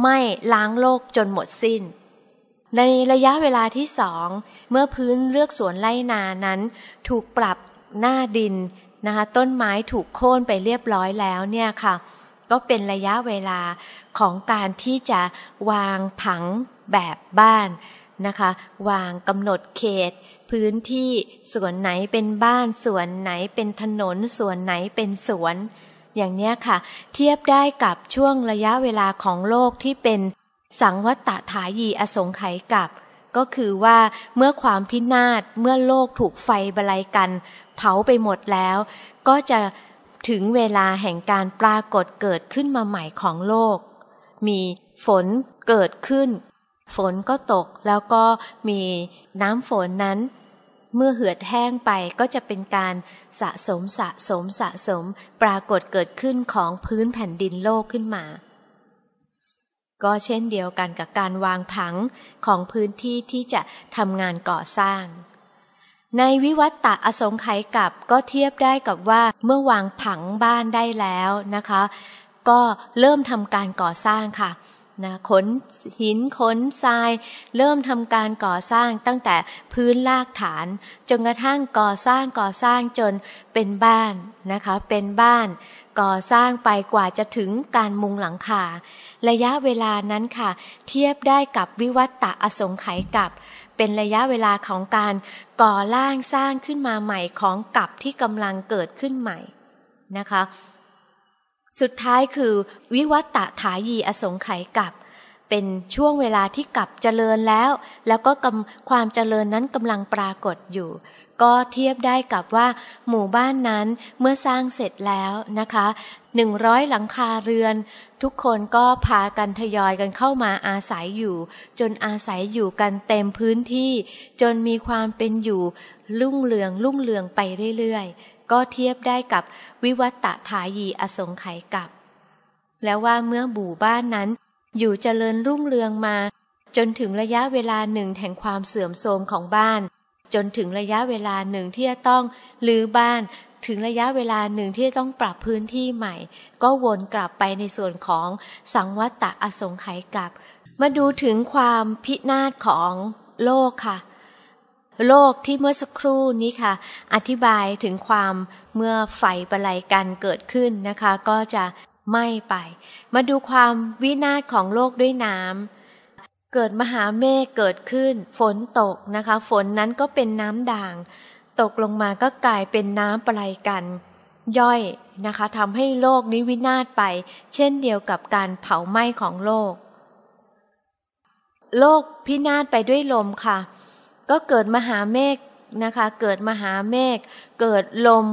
ไหม้ล้างโลกจนหมดสิ้นในระยะเวลาที่สองเมื่อพื้นเลือกสวนไร่นานั้นถูกปรับหน้าดินนะคะต้นไม้ถูกโค่นไปเรียบร้อยแล้วเนี่ยค่ะก็เป็นระยะเวลาของการที่จะวางผังแบบบ้านนะคะวางกำหนดเขตพื้นที่ส่วนไหนเป็นบ้านส่วนไหนเป็นถนนส่วนไหนเป็นสวนอย่างเนี้ยค่ะเทียบได้กับช่วงระยะเวลาของโลกที่เป็นสังวัตตถายีอสงไขยกัปก็คือว่าเมื่อความพินาศเมื่อโลกถูกไฟบลัยกันเผาไปหมดแล้วก็จะถึงเวลาแห่งการปรากฏเกิดขึ้นมาใหม่ของโลกมีฝนเกิดขึ้นฝนก็ตกแล้วก็มีน้ำฝนนั้นเมื่อเหือดแห้งไปก็จะเป็นการสะสมปรากฏเกิดขึ้นของพื้นแผ่นดินโลกขึ้นมาก็เช่นเดียวกันกับการวางผังของพื้นที่ที่จะทำงานก่อสร้างในวิวัตตะอสงไขยกัปก็เทียบได้กับว่าเมื่อวางผังบ้านได้แล้วนะคะก็เริ่มทำการก่อสร้างค่ะนะขนหินขนทรายเริ่มทำการก่อสร้างตั้งแต่พื้นรากฐานจนกระทั่งก่อสร้างจนเป็นบ้านนะคะเป็นบ้านก่อสร้างไปกว่าจะถึงการมุงหลังคาระยะเวลานั้นค่ะเทียบได้กับวิวัตตะอสงไขยกัปเป็นระยะเวลาของการก่อร่างสร้างขึ้นมาใหม่ของกัปที่กำลังเกิดขึ้นใหม่นะคะสุดท้ายคือวิวัตตถายีอสงไขยกัปเป็นช่วงเวลาที่กัปเจริญแล้วก็ความเจริญนั้นกำลังปรากฏอยู่ก็เทียบได้กับว่าหมู่บ้านนั้นเมื่อสร้างเสร็จแล้วนะคะ100หลังคาเรือนทุกคนก็พากันทยอยกันเข้ามาอาศัยอยู่จนอาศัยอยู่กันเต็มพื้นที่จนมีความเป็นอยู่รุ่งเรืองไปเรื่อยๆก็เทียบได้กับวิวัตตถายีอสงไขยกัปแล้วว่าเมื่อหมู่บ้านนั้นอยู่เจริญรุ่งเรืองมาจนถึงระยะเวลาหนึ่งแห่งความเสื่อมโทรมของบ้านจนถึงระยะเวลาหนึ่งที่จะต้องรื้อบ้านถึงระยะเวลาหนึ่งที่จะต้องปรับพื้นที่ใหม่ก็วนกลับไปในส่วนของสังวัตตะอสงไขยกัปมาดูถึงความพินาศของโลกค่ะโลกที่เมื่อสักครู่นี้ค่ะอธิบายถึงความเมื่อไฟประไลกันเกิดขึ้นนะคะก็จะไหม้ไปมาดูความวินาศของโลกด้วยน้ำเกิดมหาเมฆเกิดขึ้นฝนตกนะคะฝนนั้นก็เป็นน้ำด่างตกลงมาก็กลายเป็นน้ำประไลกันย่อยนะคะทำให้โลกนี้วินาศไปเช่นเดียวกับการเผาไหม้ของโลกโลกพินาศไปด้วยลมค่ะก็เกิดมหาเมฆนะคะเกิดมหาเมฆเกิดลม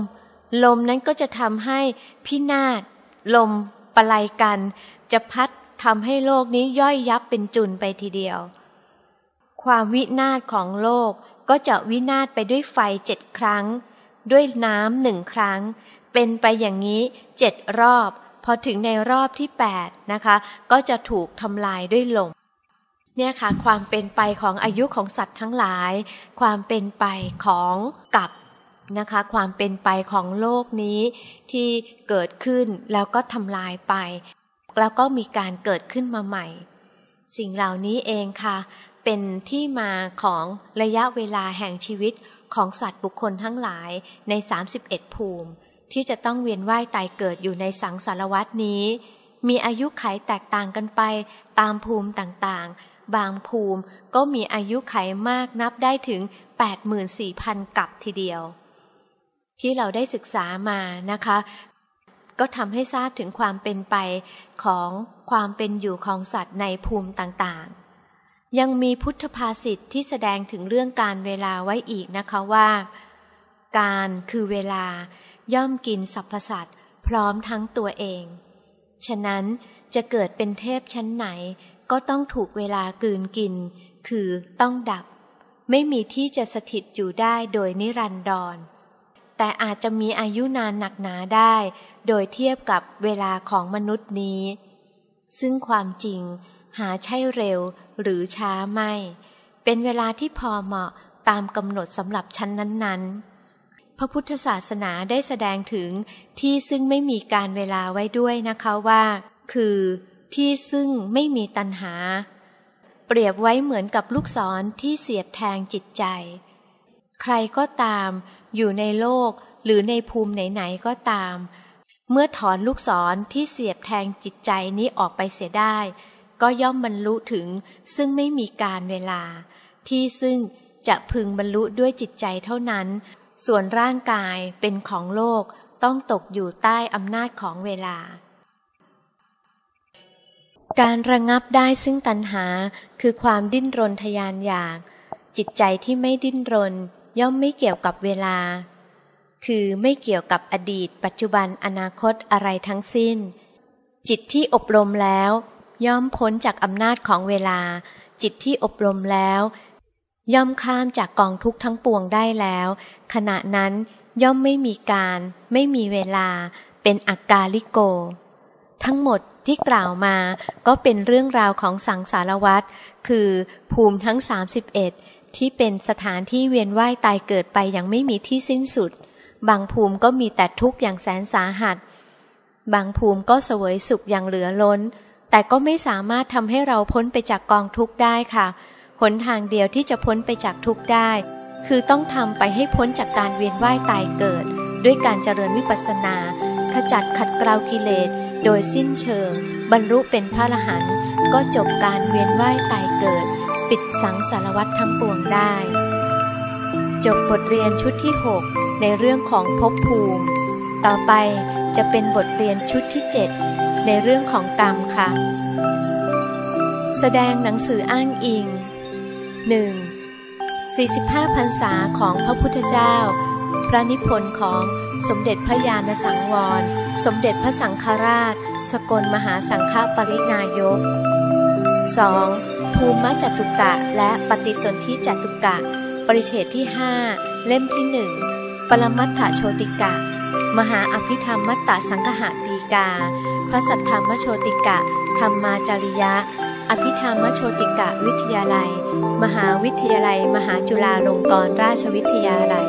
นั้นก็จะทำให้พินาศลมประไลกันจะพัดทำให้โลกนี้ย่อยยับเป็นจุนไปทีเดียวความวินาศของโลกก็จะวินาศไปด้วยไฟ7ครั้งด้วยน้ำ1ครั้งเป็นไปอย่างนี้7รอบพอถึงในรอบที่8นะคะก็จะถูกทำลายด้วยลมเนี่ยค่ะความเป็นไปของอายุของสัตว์ทั้งหลายความเป็นไปของกัปนะคะความเป็นไปของโลกนี้ที่เกิดขึ้นแล้วก็ทำลายไปแล้วก็มีการเกิดขึ้นมาใหม่สิ่งเหล่านี้เองค่ะเป็นที่มาของระยะเวลาแห่งชีวิตของสัตว์บุคคลทั้งหลายใน31ภูมิที่จะต้องเวียนว่ายตายเกิดอยู่ในสังสารวัฏนี้มีอายุขัยแตกต่างกันไปตามภูมิต่างๆ บางภูมิก็มีอายุไขมากนับได้ถึง 84,000 กับทีเดียวที่เราได้ศึกษามานะคะก็ทำให้ทราบถึงความเป็นไปของความเป็นอยู่ของสัตว์ในภูมิต่างๆยังมีพุทธภาษิตที่แสดงถึงเรื่องการเวลาไว้อีกนะคะว่าการคือเวลาย่อมกินสรรพสัตว์พร้อมทั้งตัวเองฉะนั้นจะเกิดเป็นเทพชั้นไหนก็ต้องถูกเวลากลืนกินคือต้องดับไม่มีที่จะสถิตอยู่ได้โดยนิรันดรแต่อาจจะมีอายุนานหนักหนาได้โดยเทียบกับเวลาของมนุษย์นี้ซึ่งความจริงหาใช่เร็วหรือช้าไม่เป็นเวลาที่พอเหมาะตามกำหนดสำหรับชั้นนั้นๆพระพุทธศาสนาได้แสดงถึงที่ซึ่งไม่มีการเวลาไว้ด้วยนะคะว่าคือที่ซึ่งไม่มีตัณหาเปรียบไว้เหมือนกับลูกศรที่เสียบแทงจิตใจใครก็ตามอยู่ในโลกหรือในภูมิไหนๆก็ตามเมื่อถอนลูกศรที่เสียบแทงจิตใจนี้ออกไปเสียได้ก็ย่อมบรรลุถึงซึ่งไม่มีการเวลาที่ซึ่งจะพึงบรรลุด้วยจิตใจเท่านั้นส่วนร่างกายเป็นของโลกต้องตกอยู่ใต้อำนาจของเวลาการระงับได้ซึ่งตัณหาคือความดิ้นรนทยานอยากจิตใจที่ไม่ดิ้นรนย่อมไม่เกี่ยวกับเวลาคือไม่เกี่ยวกับอดีตปัจจุบันอนาคตอะไรทั้งสิ้นจิตที่อบรมแล้วย่อมพ้นจากอำนาจของเวลาจิตที่อบรมแล้วย่อมข้ามจากกองทุกข์ทั้งปวงได้แล้วขณะนั้นย่อมไม่มีการไม่มีเวลาเป็นอักกาลิโกทั้งหมดที่กล่าวมาก็เป็นเรื่องราวของสังสารวัฏคือภูมิทั้ง31ที่เป็นสถานที่เวียนว่ายตายเกิดไปอย่างไม่มีที่สิ้นสุดบางภูมิก็มีแต่ทุกข์อย่างแสนสาหัสบางภูมิก็เสวยสุขอย่างเหลือล้นแต่ก็ไม่สามารถทำให้เราพ้นไปจากกองทุกข์ได้ค่ะหนทางเดียวที่จะพ้นไปจากทุกข์ได้คือต้องทำไปให้พ้นจากการเวียนว่ายตายเกิดด้วยการเจริญวิปัสสนาขจัดขัดเกลากิเลสโดยสิ้นเชิงบรรลุเป็นพระอรหันต์ก็จบการเวียนว่ายตายเกิดปิดสังสารวัฏทั้งปวงได้จบบทเรียนชุดที่6ในเรื่องของภพภูมิต่อไปจะเป็นบทเรียนชุดที่7ในเรื่องของกรรมค่ะแสดงหนังสืออ้างอิง 1. 45 พรรษาของพระพุทธเจ้าพระนิพนธ์ของสมเด็จพระญาณสังวรสมเด็จพระสังฆราชสกลมหาสังฆปรินายก 2. ภูมิจตุกะและปฏิสนธิจตุกะปริเฉดที่5เล่มที่1ปรมัตถโชติกะมหาอภิธรรมัตตสังคหฎีกาพระสัทธัมมโชติกะธรรมาจาริยะอภิธรรมโชติกะวิทยาลัยมหาวิทยาลัยมหาจุฬาลงกรณราชวิทยาลัย